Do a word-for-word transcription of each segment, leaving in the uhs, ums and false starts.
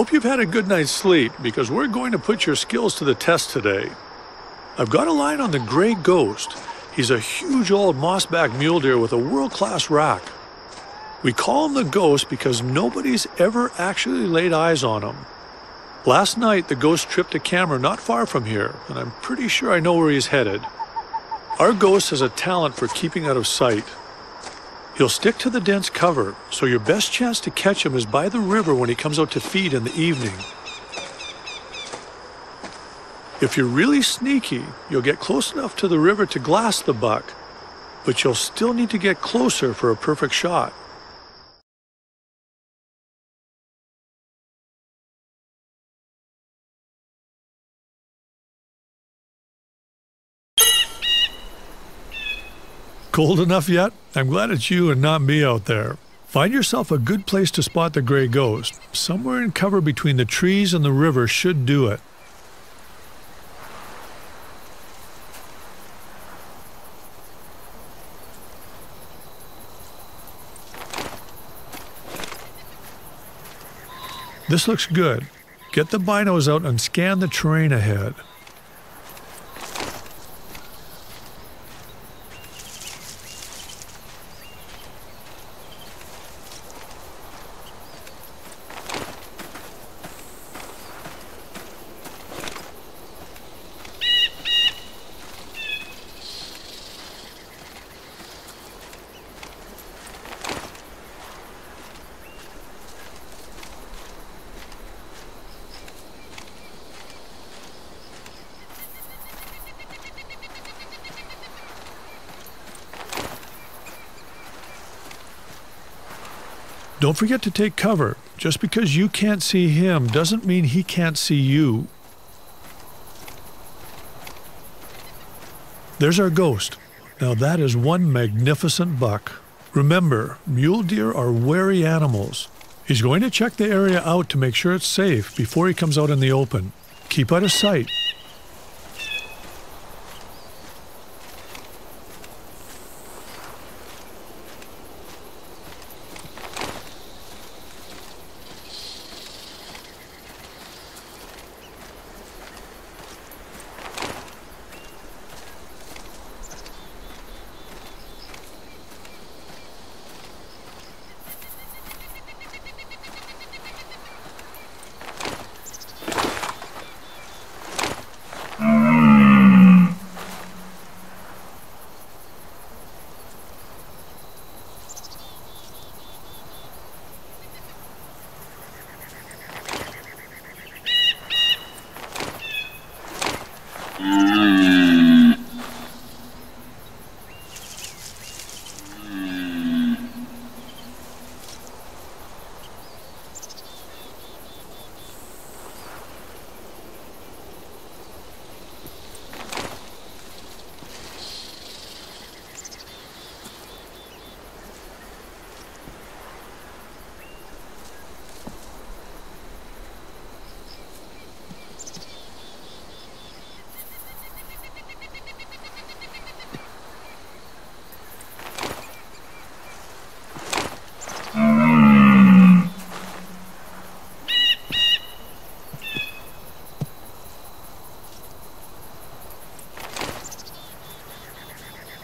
Hope you've had a good night's sleep, because we're going to put your skills to the test today. I've got a line on the Gray Ghost. He's a huge old mossback mule deer with a world-class rack. We call him the Ghost because nobody's ever actually laid eyes on him. Last night, the Ghost tripped a camera not far from here, and I'm pretty sure I know where he's headed. Our Ghost has a talent for keeping out of sight. He'll stick to the dense cover, so your best chance to catch him is by the river when he comes out to feed in the evening. If you're really sneaky, you'll get close enough to the river to glass the buck, but you'll still need to get closer for a perfect shot. Cold enough yet? I'm glad it's you and not me out there. Find yourself a good place to spot the Gray Ghost. Somewhere in cover between the trees and the river should do it. This looks good. Get the binos out and scan the terrain ahead. Don't forget to take cover. Just because you can't see him doesn't mean he can't see you. There's our Ghost. Now that is one magnificent buck. Remember, mule deer are wary animals. He's going to check the area out to make sure it's safe before he comes out in the open. Keep out of sight.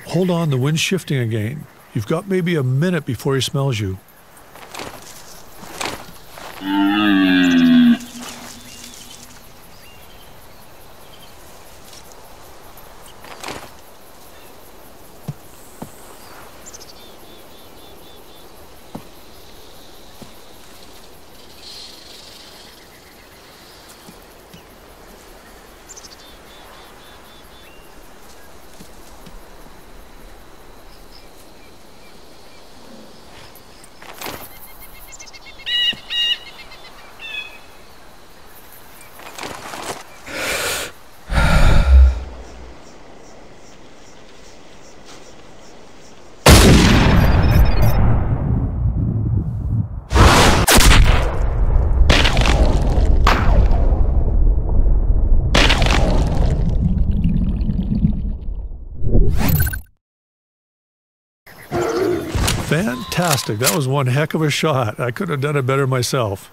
Hold on, the wind's shifting again. You've got maybe a minute before he smells you. Fantastic. That was one heck of a shot. I could have done it better myself.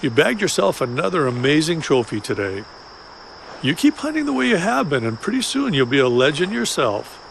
You bagged yourself another amazing trophy today. You keep hunting the way you have been, and pretty soon you'll be a legend yourself.